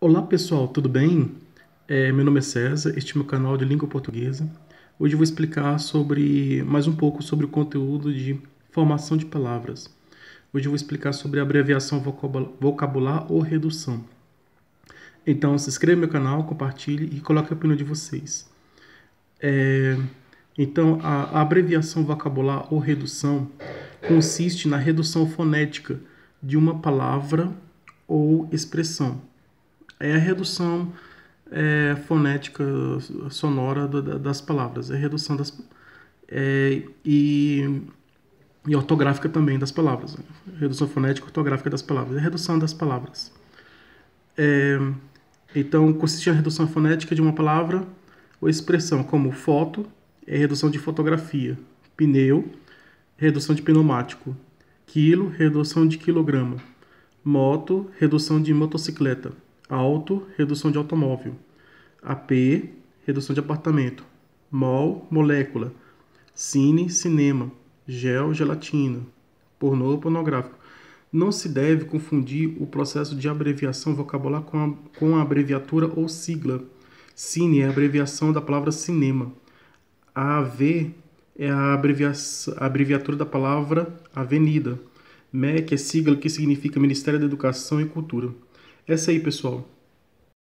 Olá pessoal, tudo bem? Meu nome é César, este é meu canal de língua portuguesa. Hoje eu vou explicar mais um pouco sobre o conteúdo de formação de palavras. Hoje eu vou explicar sobre abreviação vocabular ou redução. Então se inscreva no meu canal, compartilhe e coloque a opinião de vocês. Então a abreviação vocabular ou redução consiste na redução fonética de uma palavra ou expressão. É a redução fonética sonora das palavras, é a redução e ortográfica também das palavras, redução fonética e ortográfica das palavras, é a redução das palavras. Então, consiste na redução fonética de uma palavra ou expressão, como foto, é a redução de fotografia, pneu, redução de pneumático, quilo, redução de quilograma, moto, redução de motocicleta, auto, redução de automóvel, AP, redução de apartamento, mol, molécula, cine, cinema, gel, gelatina, pornô, pornográfico. Não se deve confundir o processo de abreviação vocabular com a abreviatura ou sigla. Cine é a abreviação da palavra cinema. AV é a abreviatura da palavra avenida. MEC é sigla que significa Ministério da Educação e Cultura. É isso aí, pessoal.